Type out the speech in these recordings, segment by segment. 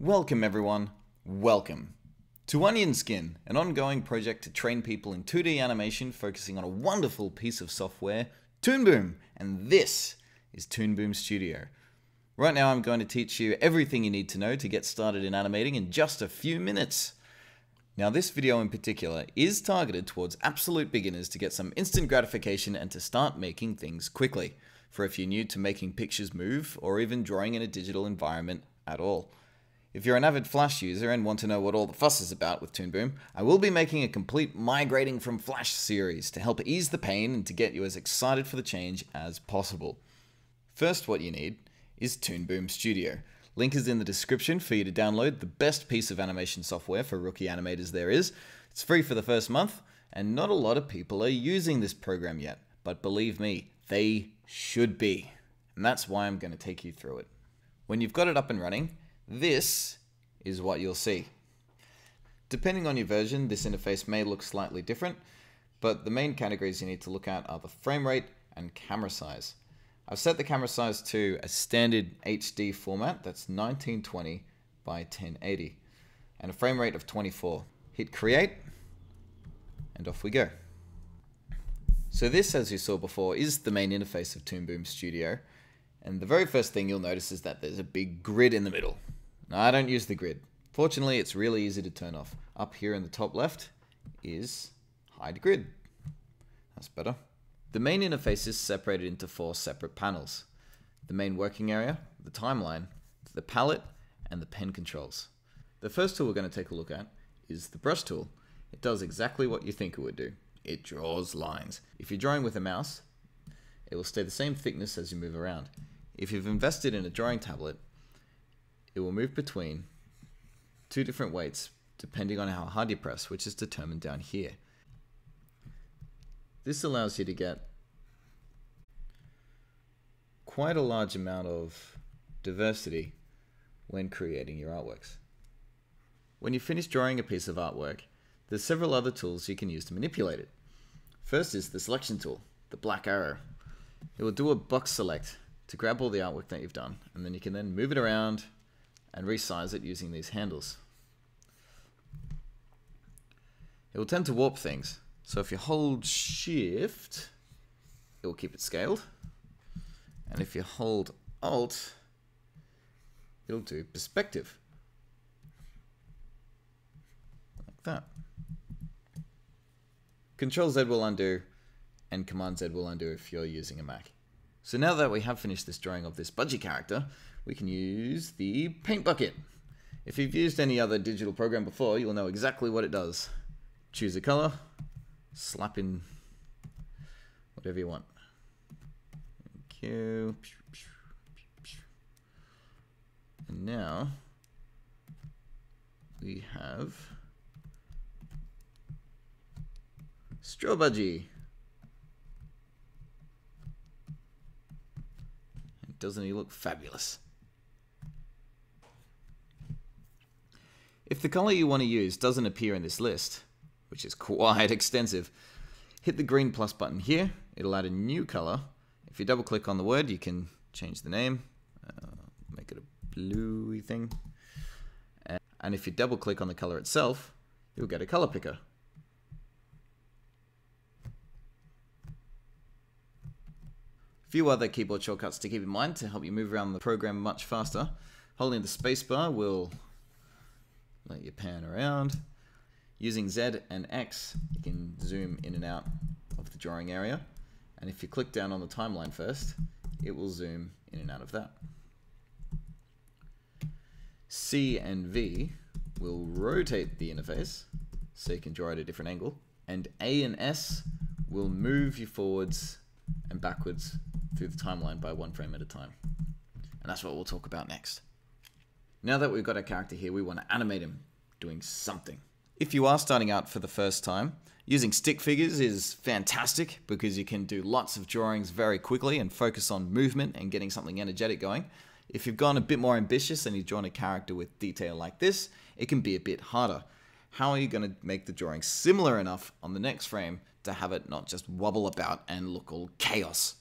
Welcome everyone, welcome to Onion Skin, an ongoing project to train people in 2D animation focusing on a wonderful piece of software, Toon Boom, and this is Toon Boom Studio. Right now I'm going to teach you everything you need to know to get started in animating in just a few minutes. Now this video in particular is targeted towards absolute beginners to get some instant gratification and to start making things quickly, for if you're new to making pictures move or even drawing in a digital environment at all. If you're an avid Flash user and want to know what all the fuss is about with Toon Boom, I will be making a complete Migrating from Flash series to help ease the pain and to get you as excited for the change as possible. First, what you need is Toon Boom Studio. Link is in the description for you to download the best piece of animation software for rookie animators there is. It's free for the first month, and not a lot of people are using this program yet, but believe me, they should be. And that's why I'm going to take you through it. When you've got it up and running, this is what you'll see. Depending on your version, this interface may look slightly different, but the main categories you need to look at are the frame rate and camera size. I've set the camera size to a standard HD format, that's 1920 by 1080, and a frame rate of 24. Hit create, and off we go. So this, as you saw before, is the main interface of Toon Boom Studio, and the very first thing you'll notice is that there's a big grid in the middle. Now, I don't use the grid. Fortunately, it's really easy to turn off. Up here in the top left is hide grid. That's better. The main interface is separated into four separate panels: the main working area, the timeline, the palette, and the pen controls. The first tool we're going to take a look at is the brush tool. It does exactly what you think it would do. It draws lines. If you're drawing with a mouse, it will stay the same thickness as you move around. If you've invested in a drawing tablet, it will move between two different weights depending on how hard you press, which is determined down here. This allows you to get quite a large amount of diversity when creating your artworks. When you finish drawing a piece of artwork, there's several other tools you can use to manipulate it. First is the selection tool, the black arrow. It will do a box select to grab all the artwork that you've done, and then you can then move it around and resize it using these handles. It will tend to warp things, so if you hold Shift, it will keep it scaled, and if you hold Alt, it'll do perspective, like that. Control Z will undo, and Command Z will undo if you're using a Mac. So now that we have finished this drawing of this budgie character, we can use the paint bucket. If you've used any other digital program before, you'll know exactly what it does. Choose a color, slap in whatever you want. Thank you. And now we have StrawBudgie. Doesn't he look fabulous? If the color you want to use doesn't appear in this list, which is quite extensive, hit the green plus button here. It'll add a new color. If you double click on the word, you can change the name, make it a bluey thing. And if you double click on the color itself, you'll get a color picker. Few other keyboard shortcuts to keep in mind to help you move around the program much faster. Holding the spacebar will let you pan around. Using Z and X, you can zoom in and out of the drawing area. And if you click down on the timeline first, it will zoom in and out of that. C and V will rotate the interface so you can draw at a different angle. And A and S will move you forwards and backwards through the timeline by one frame at a time. And that's what we'll talk about next. Now that we've got our character here, we want to animate him doing something. If you are starting out for the first time, using stick figures is fantastic because you can do lots of drawings very quickly and focus on movement and getting something energetic going. If you've gone a bit more ambitious and you've drawn a character with detail like this, it can be a bit harder. How are you going to make the drawing similar enough on the next frame to have it not just wobble about and look all chaos?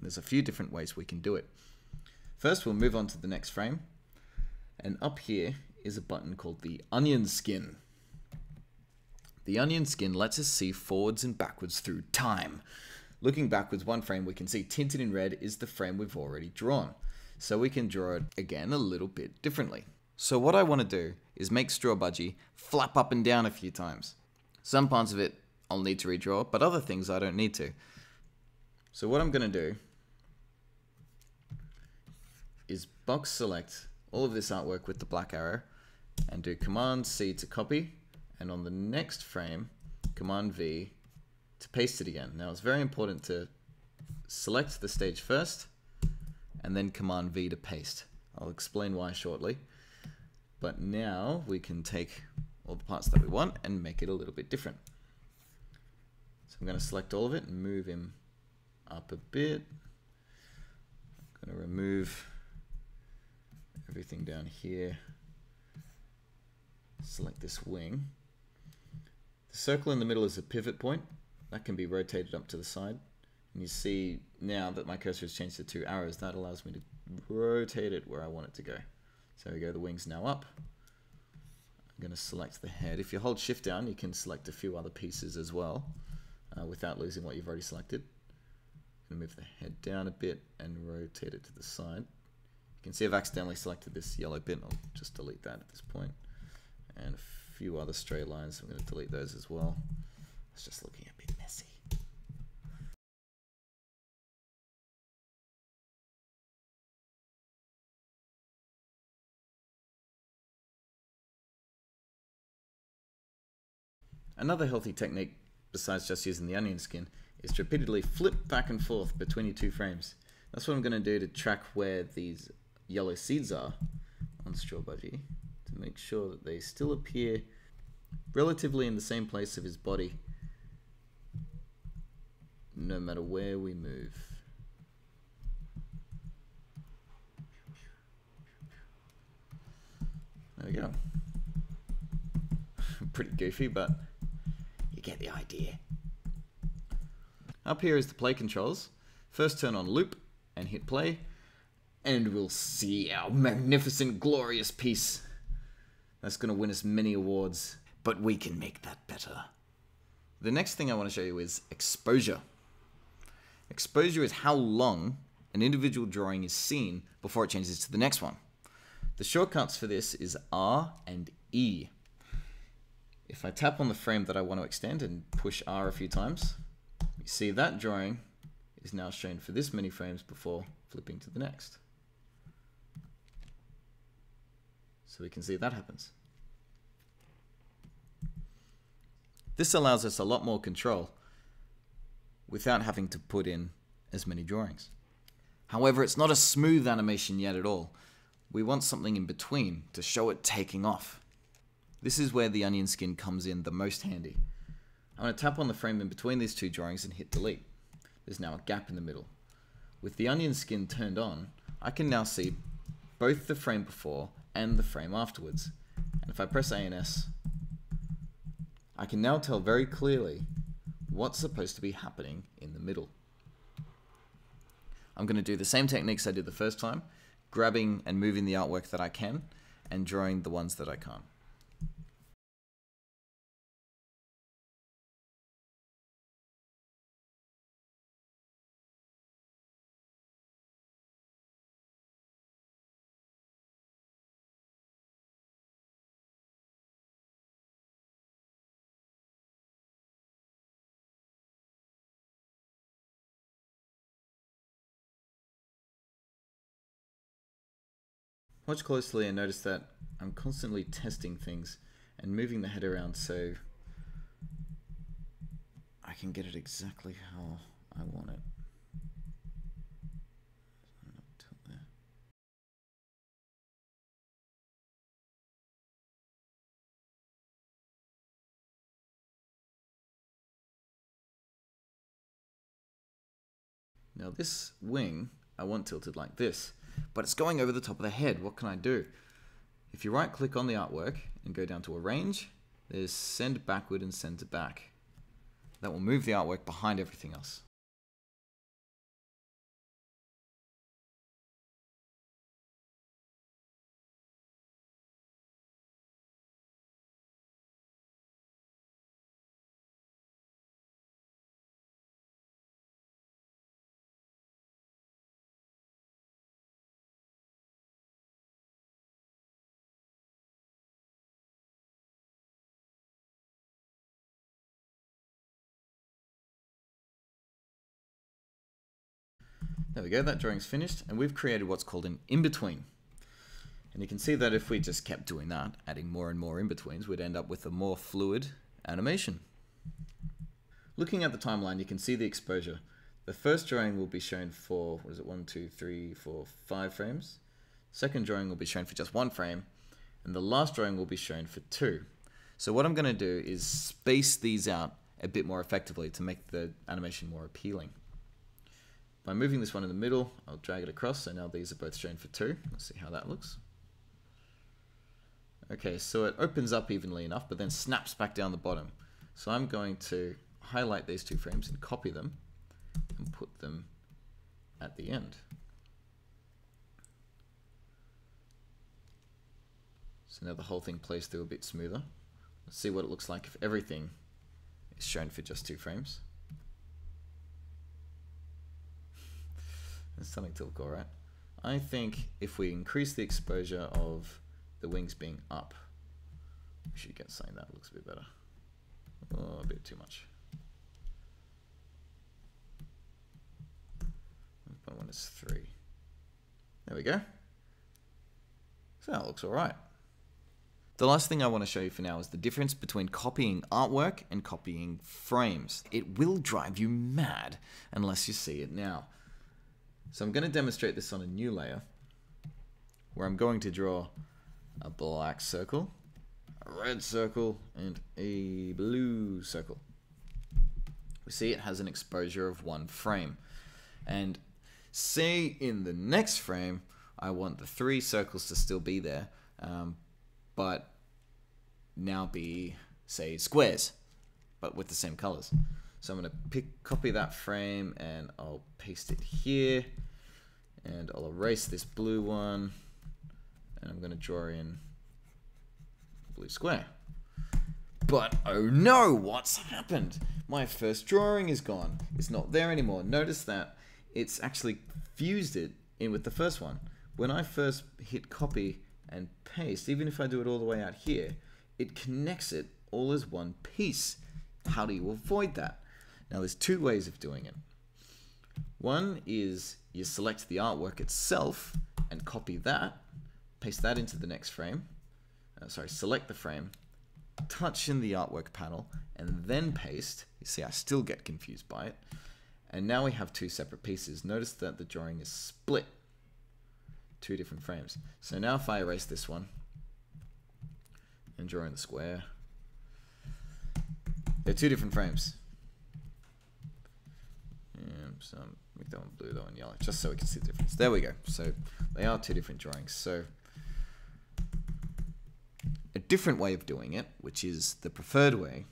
There's a few different ways we can do it. First, we'll move on to the next frame And up here is a button called the Onion Skin. The Onion Skin lets us see forwards and backwards through time. Looking backwards one frame, we can see tinted in red is the frame we've already drawn. So we can draw it again a little bit differently. So what I want to do is make StrawBudgie flap up and down a few times. Some parts of it I'll need to redraw, but other things I don't need to. So what I'm going to do is box select all of this artwork with the black arrow and do Command C to copy, and on the next frame Command V to paste it again. Now it's very important to select the stage first and then Command V to paste. I'll explain why shortly. But now we can take all the parts that we want and make it a little bit different. So I'm going to select all of it and move him up a bit. I'm going to remove everything down here. Select this wing. The circle in the middle is a pivot point. That can be rotated up to the side. And you see now that my cursor has changed to two arrows, that allows me to rotate it where I want it to go. So there we go, the wing's now up. I'm going to select the head. If you hold shift down, you can select a few other pieces as well without losing what you've already selected. I'm going to move the head down a bit and rotate it to the side. You can see I've accidentally selected this yellow bit. I'll just delete that at this point. And a few other straight lines. I'm going to delete those as well. It's just looking a bit messy. Another healthy technique, besides just using the Onion Skin, is to repeatedly flip back and forth between your two frames. That's what I'm going to do to track where these yellow seeds are on StrawBudgie, to make sure that they still appear relatively in the same place of his body, no matter where we move. There we go. Pretty goofy, but you get the idea. Up here is the play controls. First turn on loop and hit play, and we'll see our magnificent, glorious piece. That's going to win us many awards, but we can make that better. The next thing I want to show you is exposure. Exposure is how long an individual drawing is seen before it changes to the next one. The shortcuts for this is R and E. If I tap on the frame that I want to extend and push R a few times, you see that drawing is now shown for this many frames before flipping to the next. So we can see that happens. This allows us a lot more control without having to put in as many drawings. However, it's not a smooth animation yet at all. We want something in between to show it taking off. This is where the Onion Skin comes in the most handy. I'm going to tap on the frame in between these two drawings and hit delete. There's now a gap in the middle. With the Onion Skin turned on, I can now see both the frame before and the frame afterwards. And if I press A and S, I can now tell very clearly what's supposed to be happening in the middle. I'm going to do the same techniques I did the first time, grabbing and moving the artwork that I can and drawing the ones that I can't. Watch closely and notice that I'm constantly testing things and moving the head around so I can get it exactly how I want it. Now this wing I want tilted like this, but it's going over the top of the head. What can I do? If you right click on the artwork and go down to arrange, there's send backward and send to back. That will move the artwork behind everything else. There we go, that drawing's finished, and we've created what's called an in-between. And you can see that if we just kept doing that, adding more and more in-betweens, we'd end up with a more fluid animation. Looking at the timeline, you can see the exposure. The first drawing will be shown for, 5 frames. Second drawing will be shown for just 1 frame, and the last drawing will be shown for 2. So what I'm going to do is space these out a bit more effectively to make the animation more appealing. By moving this one in the middle, I'll drag it across, so now these are both shown for 2. Let's see how that looks. Okay, so it opens up evenly enough, but then snaps back down the bottom. So I'm going to highlight these 2 frames and copy them, and put them at the end. So now the whole thing plays through a bit smoother. Let's see what it looks like if everything is shown for just 2 frames. That's something to look alright. I think if we increase the exposure of the wings being up, we should get something that looks a bit better. Oh, a bit too much. That one is 3. There we go. So that looks alright. The last thing I want to show you for now is the difference between copying artwork and copying frames. It will drive you mad unless you see it now. So I'm going to demonstrate this on a new layer where I'm going to draw a black circle, a red circle, and a blue circle. We see it has an exposure of 1 frame. And say in the next frame, I want the 3 circles to still be there, but now be, say, squares, but with the same colors. So I'm going to copy that frame, and I'll paste it here, and I'll erase this blue one, and I'm going to draw in a blue square. But oh no, what's happened? My first drawing is gone. It's not there anymore. Notice that it's actually fused it in with the first one. When I first hit copy and paste, even if I do it all the way out here, it connects it all as one piece. How do you avoid that? Now there's 2 ways of doing it. One is you select the artwork itself and copy that, paste that into the next frame, select the frame, touch in the artwork panel, and then paste. You see, I still get confused by it. And now we have 2 separate pieces. Notice that the drawing is split. 2 different frames. So now if I erase this one and draw in the square, they're 2 different frames. And so make that one blue, that one yellow, just so we can see the difference. There we go. So they are 2 different drawings. So a different way of doing it, which is the preferred way,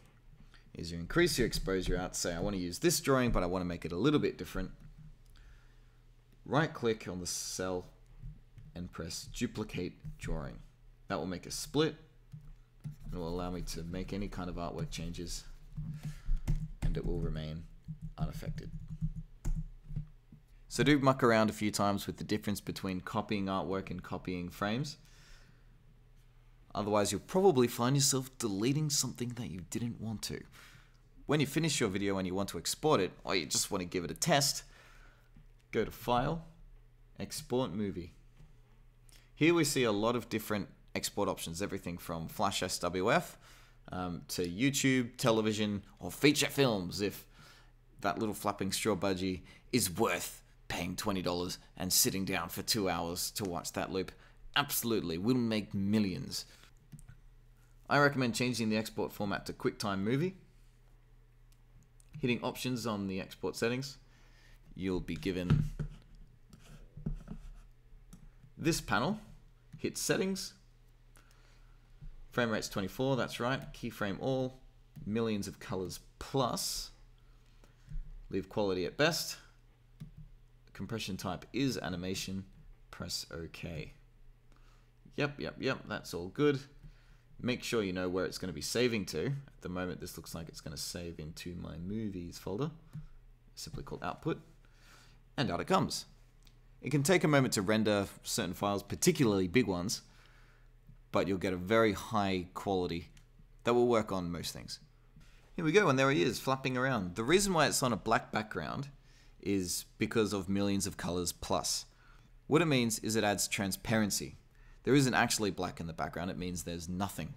is you increase your exposure out. Say I want to use this drawing, but I want to make it a little bit different. Right click on the cell and press duplicate drawing. That will make a split and will allow me to make any kind of artwork changes, and it will remain unaffected. So do muck around a few times with the difference between copying artwork and copying frames. Otherwise, you'll probably find yourself deleting something that you didn't want to. When you finish your video and you want to export it, or you just want to give it a test, go to File, Export Movie. Here we see a lot of different export options, everything from Flash SWF to YouTube, television, or feature films, if that little flapping StrawBudgie is worth paying $20 and sitting down for 2 hours to watch that loop. Absolutely, we'll make millions. I recommend changing the export format to QuickTime Movie. Hitting Options on the export settings, you'll be given this panel. Hit Settings, frame rate's 24, that's right, keyframe all, millions of colors plus, leave quality at best, compression type is animation, press OK. Yep, that's all good. Make sure you know where it's going to be saving to. At the moment this looks like it's going to save into my movies folder, simply called output, and out it comes. It can take a moment to render certain files, particularly big ones, but you'll get a very high quality that will work on most things. Here we go, and there he is, flapping around. The reason why it's on a black background is because of millions of colors plus. What it means is it adds transparency. There isn't actually black in the background, it means there's nothing.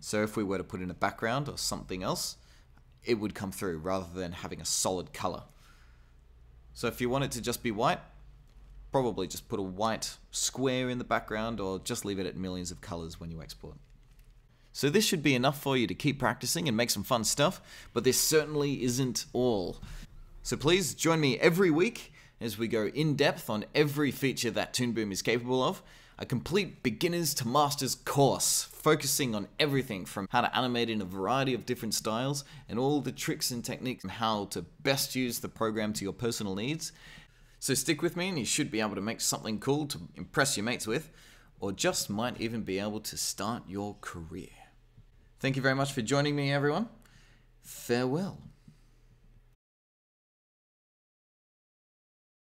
So if we were to put in a background or something else, it would come through rather than having a solid color. So if you want it to just be white, probably just put a white square in the background or just leave it at millions of colors when you export. So this should be enough for you to keep practicing and make some fun stuff, but this certainly isn't all. So please join me every week as we go in depth on every feature that Toon Boom is capable of. A complete beginners to masters course, focusing on everything from how to animate in a variety of different styles and all the tricks and techniques and how to best use the program to your personal needs. So stick with me and you should be able to make something cool to impress your mates with, or just might even be able to start your career. Thank you very much for joining me, everyone. Farewell.